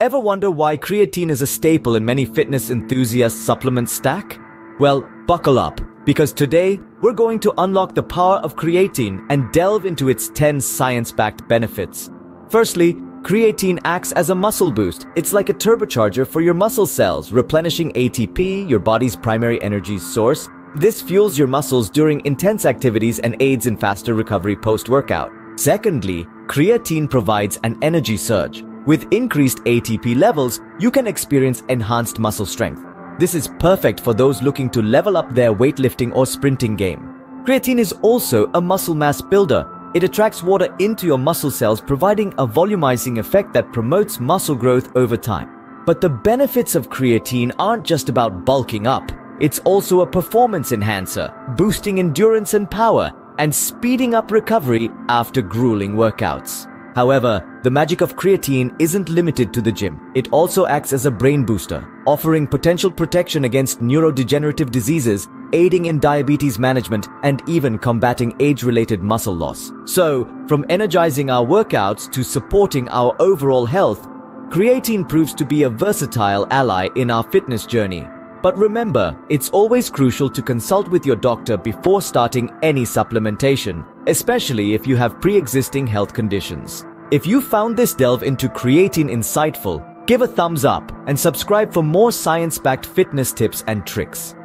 Ever wonder why creatine is a staple in many fitness enthusiasts' supplement stack? Well, buckle up, because today we're going to unlock the power of creatine and delve into its 10 science-backed benefits. Firstly, creatine acts as a muscle boost. It's like a turbocharger for your muscle cells, replenishing ATP, your body's primary energy source. This fuels your muscles during intense activities and aids in faster recovery post-workout. Secondly, creatine provides an energy surge. With increased ATP levels, you can experience enhanced muscle strength. This is perfect for those looking to level up their weightlifting or sprinting game. Creatine is also a muscle mass builder. It attracts water into your muscle cells, providing a volumizing effect that promotes muscle growth over time. But the benefits of creatine aren't just about bulking up. It's also a performance enhancer, boosting endurance and power, and speeding up recovery after grueling workouts. However, the magic of creatine isn't limited to the gym. It also acts as a brain booster, offering potential protection against neurodegenerative diseases, aiding in diabetes management, and even combating age-related muscle loss. So, from energizing our workouts to supporting our overall health, creatine proves to be a versatile ally in our fitness journey. But remember, it's always crucial to consult with your doctor before starting any supplementation, especially if you have pre-existing health conditions. If you found this delve into creatine insightful, give a thumbs up and subscribe for more science-backed fitness tips and tricks.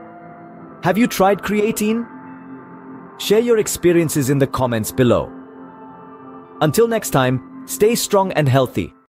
Have you tried creatine? Share your experiences in the comments below. Until next time, stay strong and healthy.